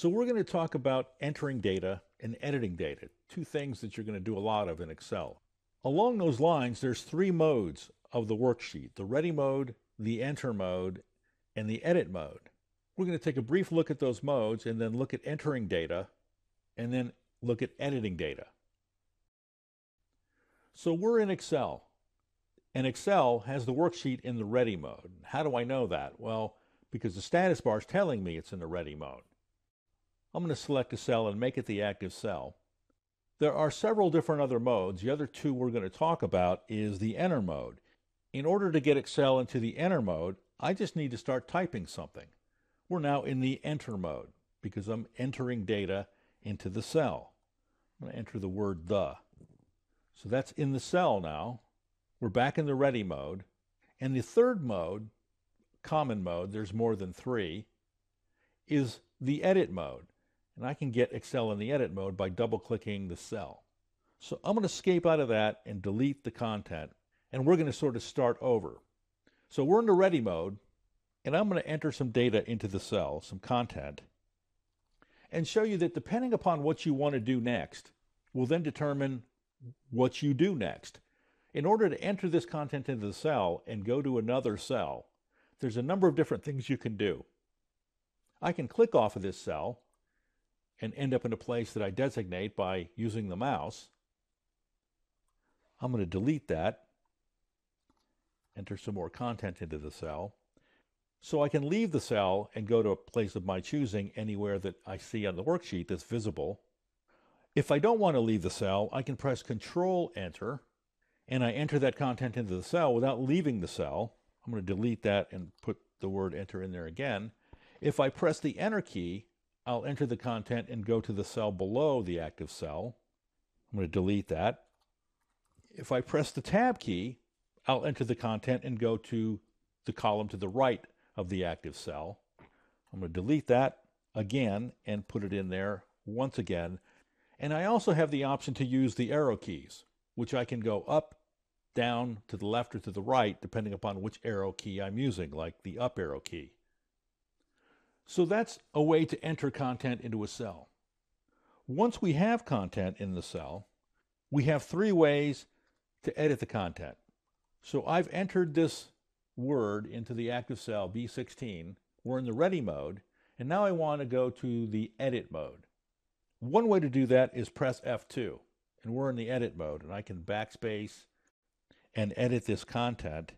So we're going to talk about entering data and editing data, two things that you're going to do a lot of in Excel. Along those lines, there's three modes of the worksheet: the ready mode, the enter mode, and the edit mode. We're going to take a brief look at those modes and then look at entering data and then look at editing data. So we're in Excel, and Excel has the worksheet in the ready mode. How do I know that? Well, because the status bar is telling me it's in the ready mode. I'm going to select a cell and make it the active cell. There are several different other modes. The other two we're going to talk about is the enter mode. In order to get Excel into the enter mode, I just need to start typing something. We're now in the enter mode because I'm entering data into the cell. I'm going to enter the word "the." So that's in the cell now. We're back in the ready mode. And the third mode, common mode, there's more than three, is the edit mode. And I can get Excel in the edit mode by double-clicking the cell. So I'm going to escape out of that and delete the content, and we're going to sort of start over. So we're in the ready mode, and I'm going to enter some data into the cell, some content, and show you that depending upon what you want to do next will then determine what you do next. In order to enter this content into the cell and go to another cell, there's a number of different things you can do. I can click off of this cell and end up in a place that I designate by using the mouse. I'm going to delete that, enter some more content into the cell. So I can leave the cell and go to a place of my choosing anywhere that I see on the worksheet that's visible. If I don't want to leave the cell, I can press Control-Enter, and I enter that content into the cell without leaving the cell. I'm going to delete that and put the word "enter" in there again. If I press the Enter key, I'll enter the content and go to the cell below the active cell. I'm going to delete that. If I press the Tab key, I'll enter the content and go to the column to the right of the active cell. I'm going to delete that again and put it in there once again. And I also have the option to use the arrow keys, which I can go up, down, to the left, or to the right, depending upon which arrow key I'm using, like the up arrow key. So that's a way to enter content into a cell. Once we have content in the cell, we have three ways to edit the content. So I've entered this word into the active cell, B16. We're in the ready mode, and now I want to go to the edit mode. One way to do that is press F2, and we're in the edit mode, and I can backspace and edit this content.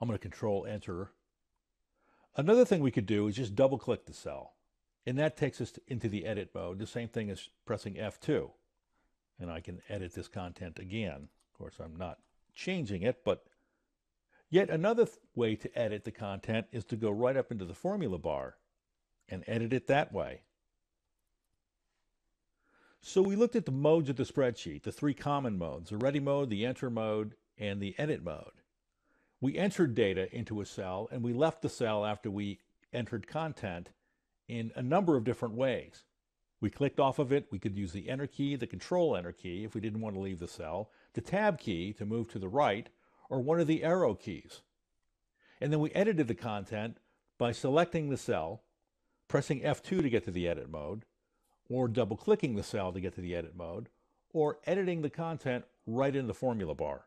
I'm going to Control-Enter. Another thing we could do is just double-click the cell, and that takes us into the edit mode. The same thing as pressing F2, and I can edit this content again. Of course, I'm not changing it, but yet another way to edit the content is to go right up into the formula bar and edit it that way. So we looked at the modes of the spreadsheet, the three common modes: the ready mode, the enter mode, and the edit mode. We entered data into a cell, and we left the cell after we entered content in a number of different ways. We clicked off of it. We could use the Enter key, the Control-Enter key if we didn't want to leave the cell, the Tab key to move to the right, or one of the arrow keys. And then we edited the content by selecting the cell, pressing F2 to get to the edit mode, or double-clicking the cell to get to the edit mode, or editing the content right in the formula bar.